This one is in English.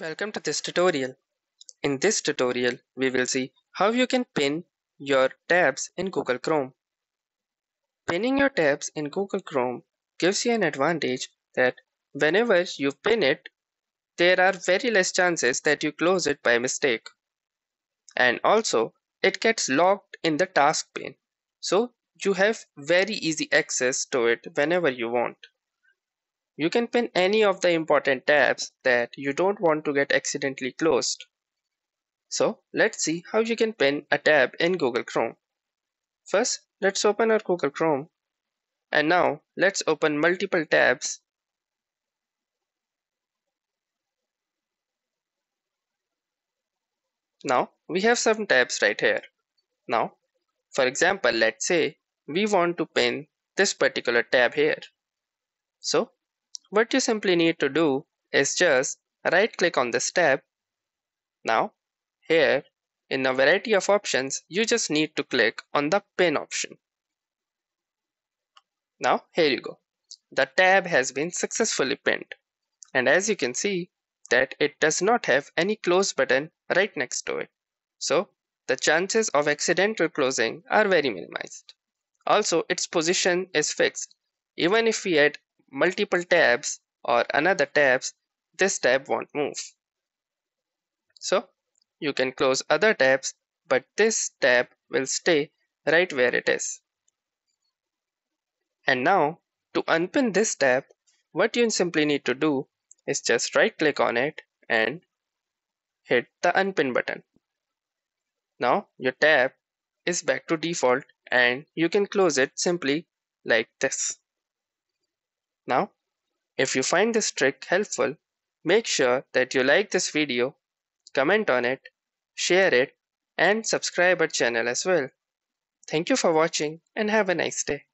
Welcome to this tutorial. In this tutorial, we will see how you can pin your tabs in Google Chrome. Pinning your tabs in Google Chrome gives you an advantage that whenever you pin it, there are very less chances that you close it by mistake. And also, it gets locked in the task pane, so you have very easy access to it whenever you want. You can pin any of the important tabs that you don't want to get accidentally closed. So let's see how you can pin a tab in Google Chrome. First, let's open our Google Chrome. And now let's open multiple tabs. Now we have some tabs right here. Now, for example, let's say we want to pin this particular tab here. So what you simply need to do is just right click on this tab. Now here in a variety of options, you just need to click on the pin option. Now here you go. The tab has been successfully pinned, and as you can see that it does not have any close button right next to it. So the chances of accidental closing are very minimized. Also, its position is fixed. Even if we add multiple tabs or another tabs, this tab won't move. So you can close other tabs, but this tab will stay right where it is. And now to unpin this tab, what you simply need to do is just right click on it and hit the unpin button. Now your tab is back to default and you can close it simply like this. Now, if you find this trick helpful, make sure that you like this video, comment on it, share it, and subscribe our channel as well. Thank you for watching and have a nice day.